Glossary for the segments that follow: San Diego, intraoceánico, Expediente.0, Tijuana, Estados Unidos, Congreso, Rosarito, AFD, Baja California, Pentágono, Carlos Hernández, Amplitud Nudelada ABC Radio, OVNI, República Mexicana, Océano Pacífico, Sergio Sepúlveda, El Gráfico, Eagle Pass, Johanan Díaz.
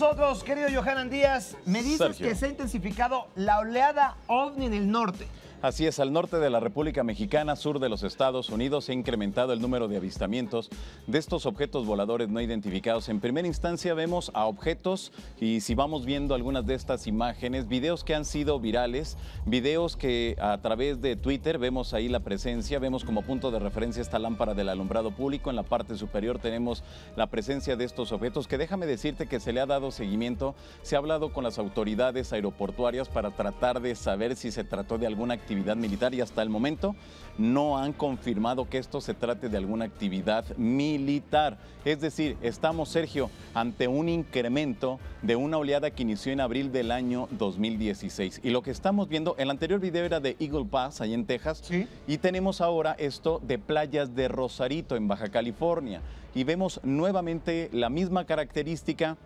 nosotros, querido Johanan Díaz. Me dices, Sergio, que se ha intensificado la oleada ovni en el norte. Así es, al norte de la República Mexicana, sur de los Estados Unidos, se ha incrementado el número de avistamientos de estos objetos voladores no identificados. En primera instancia vemos a objetos, y si vamos viendo algunas de estas imágenes, videos que han sido virales, videos que a través de Twitter vemos ahí la presencia, vemos como punto de referencia esta lámpara del alumbrado público. En la parte superior tenemos la presencia de estos objetos que, déjame decirte que se le ha dado seguimiento, se ha hablado con las autoridades aeroportuarias para tratar de saber si se trató de alguna actividad militar, y hasta el momento no han confirmado que esto se trate de alguna actividad militar. Es decir, estamos, Sergio, ante un incremento de una oleada que inició en abril del año 2016. Y lo que estamos viendo, el anterior video era de Eagle Pass, ahí en Texas, ¿sí? Y tenemos ahora esto de playas de Rosarito, en Baja California. Y vemos nuevamente la misma característica.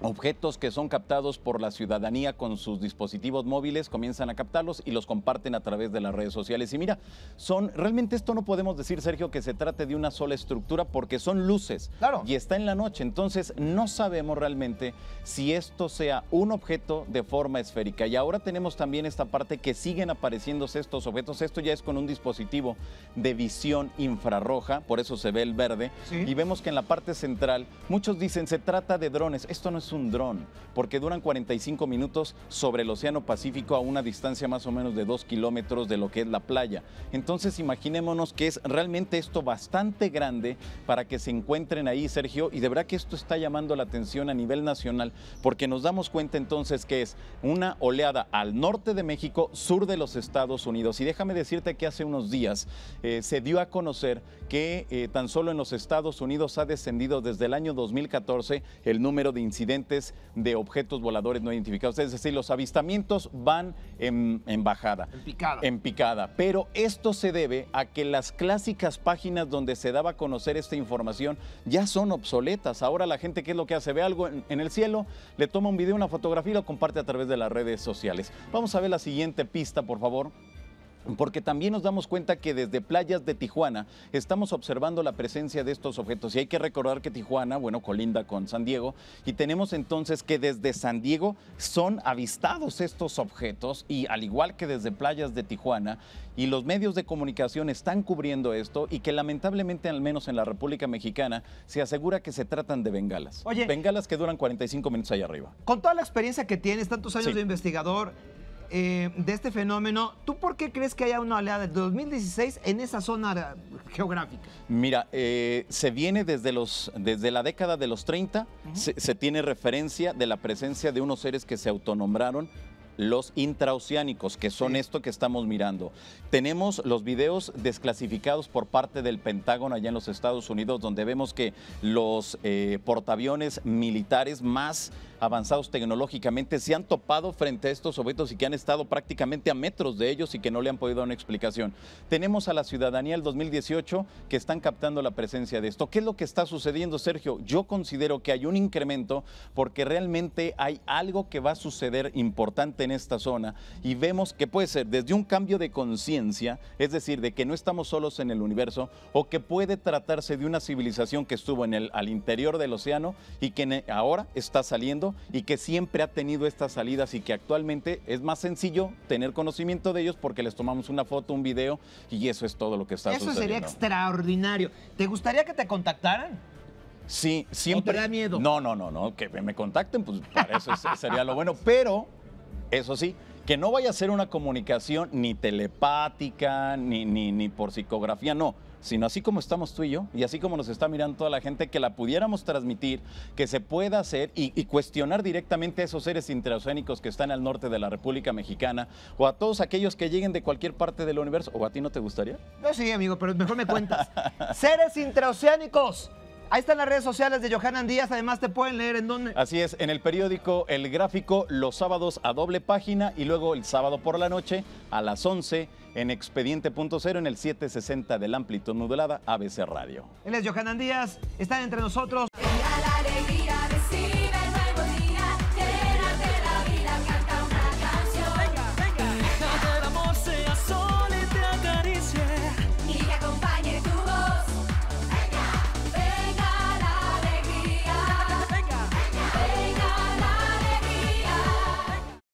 Objetos que son captados por la ciudadanía con sus dispositivos móviles, comienzan a captarlos y los comparten a través de las redes sociales. Y mira, son realmente, esto no podemos decir, Sergio, que se trate de una sola estructura, porque son luces, claro, y está en la noche. Entonces no sabemos realmente si esto sea un objeto de forma esférica. Y ahora tenemos también esta parte que siguen apareciéndose estos objetos. Esto ya es con un dispositivo de visión infrarroja, por eso se ve el verde. ¿Sí? Y vemos que en la parte central muchos dicen se trata de drones. Esto no es un dron, porque duran 45 minutos sobre el Océano Pacífico a una distancia más o menos de 2 kilómetros de lo que es la playa. Entonces imaginémonos que es realmente esto bastante grande para que se encuentren ahí, Sergio, y de verdad que esto está llamando la atención a nivel nacional, porque nos damos cuenta entonces que es una oleada al norte de México, sur de los Estados Unidos. Y déjame decirte que hace unos días se dio a conocer que tan solo en los Estados Unidos ha descendido desde el año 2014 el número de incidentes de objetos voladores no identificados. Es decir, los avistamientos van en bajada. En picada. En picada. Pero esto se debe a que las clásicas páginas donde se daba a conocer esta información ya son obsoletas. Ahora la gente, ¿qué es lo que hace? Ve algo en el cielo, le toma un video, una fotografía y lo comparte a través de las redes sociales. Vamos a ver la siguiente pista, por favor, porque también nos damos cuenta que desde playas de Tijuana estamos observando la presencia de estos objetos. Y hay que recordar que Tijuana, bueno, colinda con San Diego, y tenemos entonces que desde San Diego son avistados estos objetos, y al igual que desde playas de Tijuana, y los medios de comunicación están cubriendo esto, y que lamentablemente, al menos en la República Mexicana, se asegura que se tratan de bengalas. Oye, bengalas que duran 45 minutos allá arriba. Con toda la experiencia que tienes, tantos años, sí, de investigador, de este fenómeno, ¿tú por qué crees que haya una oleada de 2016 en esa zona geográfica? Mira, se viene desde la década de los 30, uh-huh, se tiene referencia de la presencia de unos seres que se autonombraron los intraoceánicos, que son, sí, esto que estamos mirando. Tenemos los videos desclasificados por parte del Pentágono allá en los Estados Unidos, donde vemos que los portaaviones militares más avanzados tecnológicamente se han topado frente a estos objetos, y que han estado prácticamente a metros de ellos y que no le han podido dar una explicación. Tenemos a la ciudadanía del 2018 que están captando la presencia de esto. ¿Qué es lo que está sucediendo, Sergio? Yo considero que hay un incremento porque realmente hay algo que va a suceder importante en esta zona, y vemos que puede ser desde un cambio de conciencia, es decir, de que no estamos solos en el universo, o que puede tratarse de una civilización que estuvo al interior del océano y que ahora está saliendo, y que siempre ha tenido estas salidas, y que actualmente es más sencillo tener conocimiento de ellos porque les tomamos una foto, un video, y eso es todo lo que está sucediendo. Eso sería extraordinario. ¿Te gustaría que te contactaran? Sí, siempre. ¿O te da miedo? No, que me contacten, pues para eso sería lo bueno, pero eso sí, que no vaya a ser una comunicación ni telepática, ni por psicografía, no, sino así como estamos tú y yo, y así como nos está mirando toda la gente, que la pudiéramos transmitir, que se pueda hacer y cuestionar directamente a esos seres intraoceánicos que están al norte de la República Mexicana, o a todos aquellos que lleguen de cualquier parte del universo. ¿O a ti no te gustaría? No, sí, amigo, pero mejor me cuentas. Seres intraoceánicos. Ahí están las redes sociales de Johanan Díaz. Además, te pueden leer en dónde. Así es, en el periódico El Gráfico, los sábados a doble página, y luego el sábado por la noche a las 11 en Expediente.0 en el 760 de la Amplitud Nudelada ABC Radio. Él es Johanan Díaz, están entre nosotros.